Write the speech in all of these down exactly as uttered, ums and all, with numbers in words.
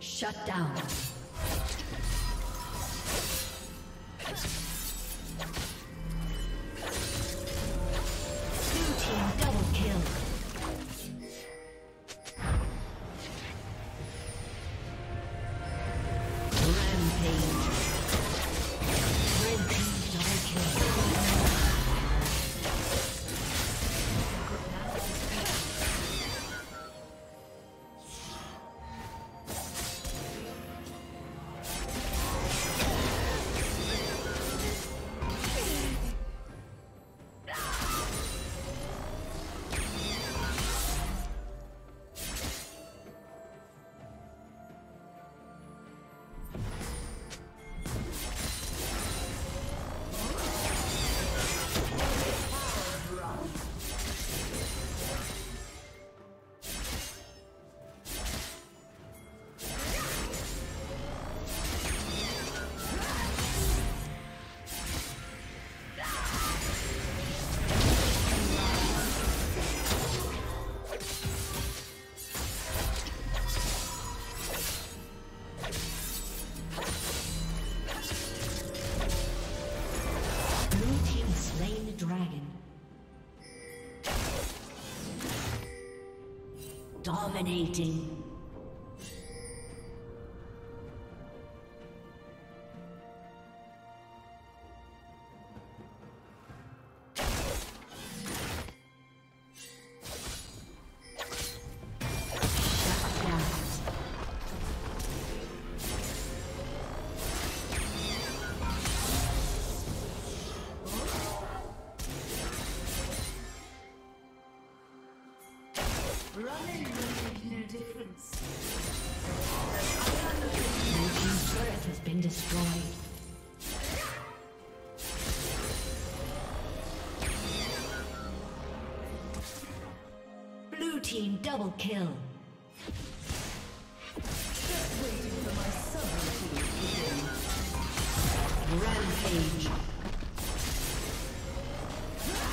Shut down. Dominating. Running will make no difference. Your team's turret has been destroyed. Blue team double kill. Just waiting for my summoning to begin. Rampage. Not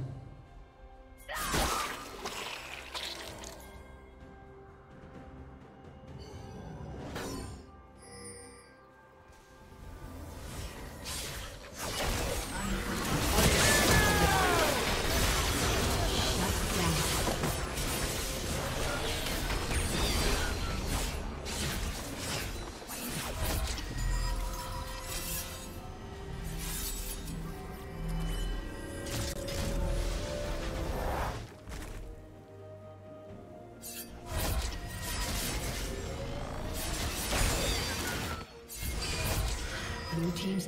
Blue team's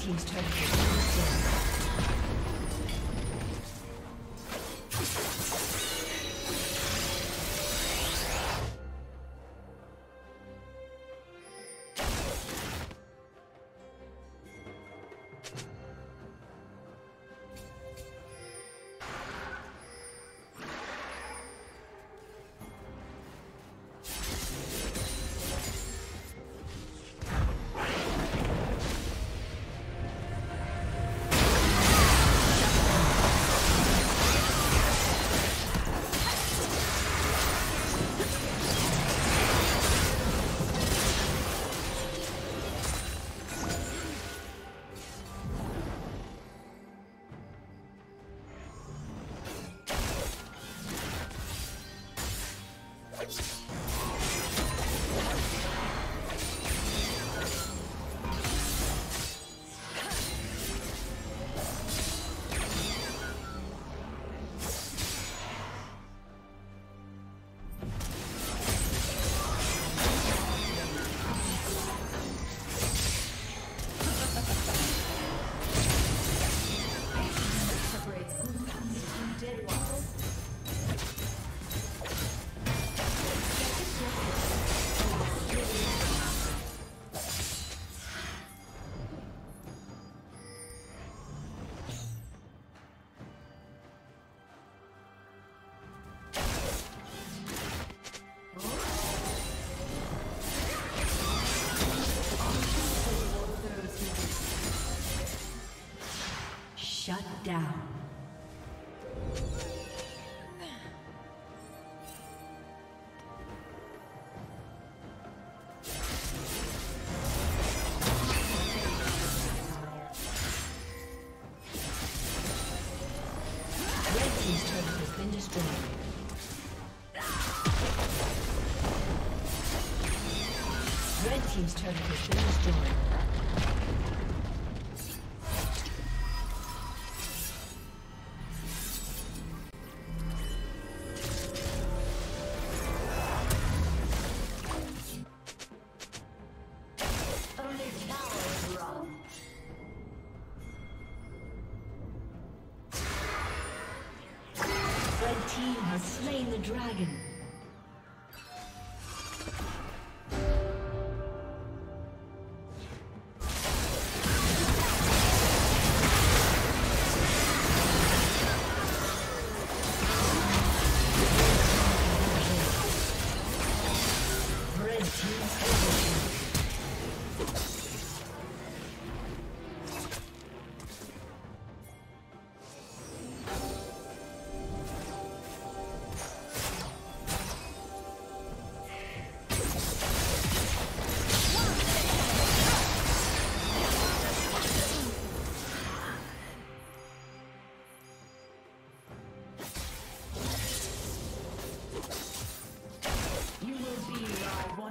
He's trying to shut down. Slain the dragon.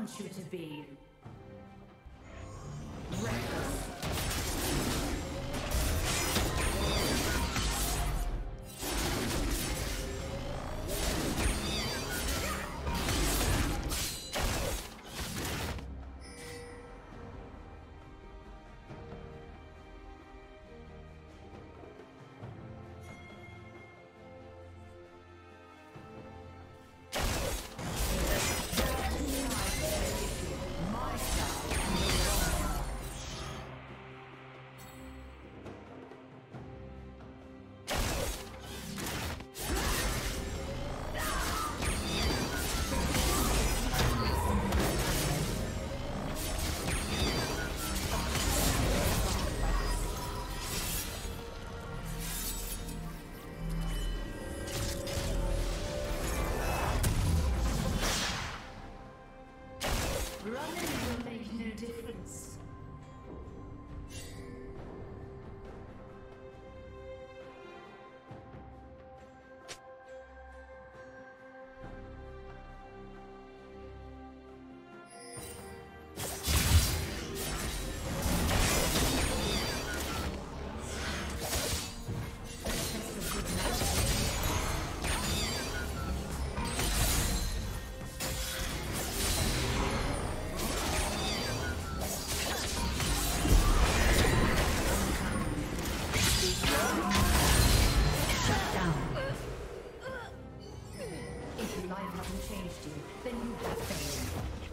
want you to be.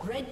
Red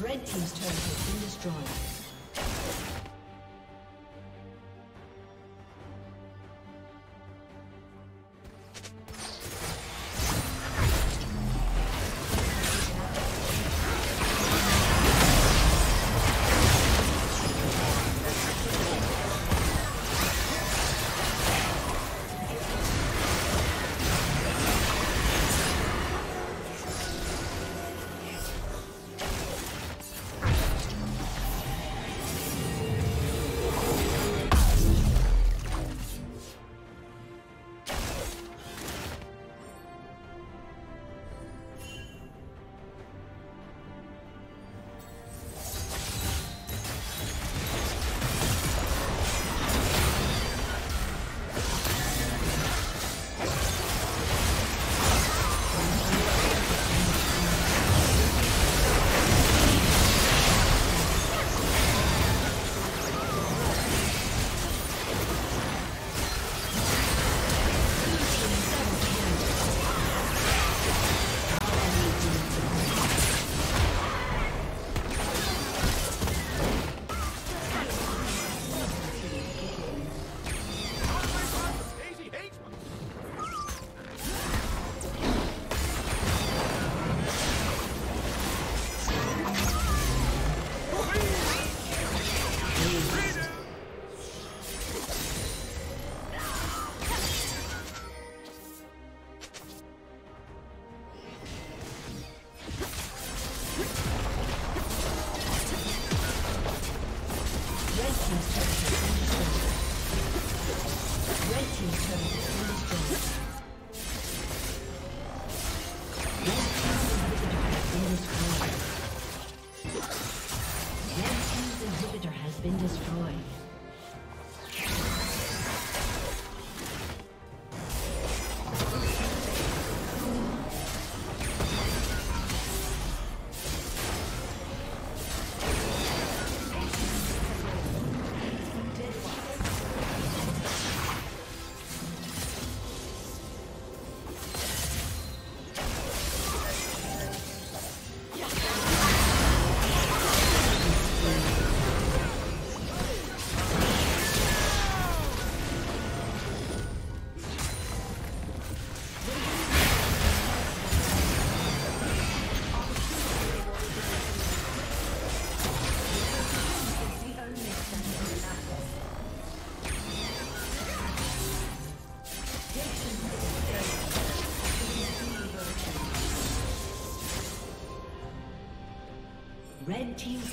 Red team's turret has been destroyed. Red team's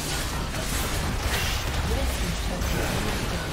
Red team's turret has been destroyed.